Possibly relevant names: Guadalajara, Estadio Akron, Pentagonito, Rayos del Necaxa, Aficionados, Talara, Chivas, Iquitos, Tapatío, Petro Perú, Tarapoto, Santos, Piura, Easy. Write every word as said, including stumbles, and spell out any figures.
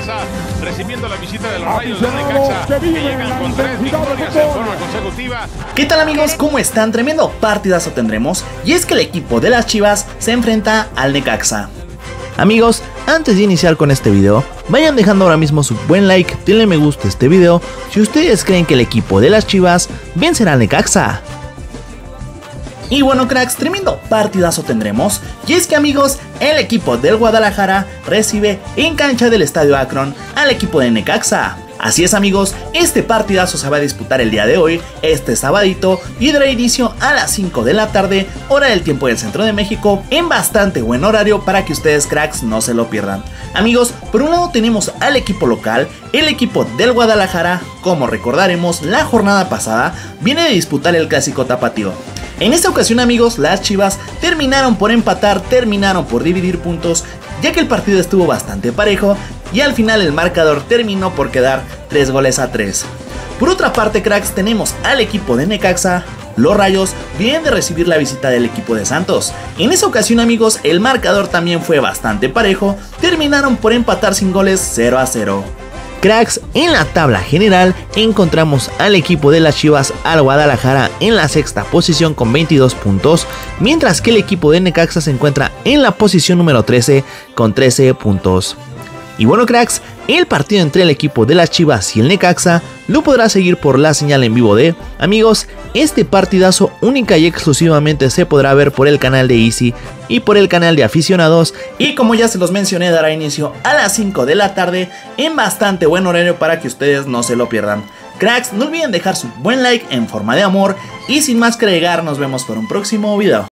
casa, recibiendo la visita de los Rayos del Necaxa, que llegan con tres victorias en forma consecutiva. ¿Qué tal, amigos? ¿Cómo están? Tremendo partidazo tendremos, y es que el equipo de las Chivas se enfrenta al Necaxa. Amigos, antes de iniciar con este video, vayan dejando ahora mismo su buen like, denle me gusta a este video si ustedes creen que el equipo de las Chivas vencerá al Necaxa. Y bueno, cracks, tremendo partidazo tendremos, y es que, amigos, el equipo del Guadalajara recibe en cancha del Estadio Akron al equipo de Necaxa. Así es, amigos, este partidazo se va a disputar el día de hoy, este sabadito, y dará inicio a las cinco de la tarde, hora del tiempo del centro de México, en bastante buen horario para que ustedes, cracks, no se lo pierdan. Amigos, por un lado tenemos al equipo local, el equipo del Guadalajara. Como recordaremos, la jornada pasada viene de disputar el clásico tapatío. En esta ocasión, amigos, las Chivas terminaron por empatar, terminaron por dividir puntos, ya que el partido estuvo bastante parejo y al final el marcador terminó por quedar tres goles a tres. Por otra parte, cracks, tenemos al equipo de Necaxa. Los Rayos vienen de recibir la visita del equipo de Santos. En esa ocasión, amigos, el marcador también fue bastante parejo, terminaron por empatar sin goles, cero a cero. Cracks, en la tabla general encontramos al equipo de las Chivas, al Guadalajara, en la sexta posición con veintidós puntos, mientras que el equipo de Necaxa se encuentra en la posición número trece con trece puntos. Y bueno, cracks, el partido entre el equipo de las Chivas y el Necaxa lo podrá seguir por la señal en vivo de... Amigos, este partidazo única y exclusivamente se podrá ver por el canal de Easy y por el canal de Aficionados. Y como ya se los mencioné, dará inicio a las cinco de la tarde en bastante buen horario para que ustedes no se lo pierdan. Cracks, no olviden dejar su buen like en forma de amor y sin más que agregar, nos vemos por un próximo video.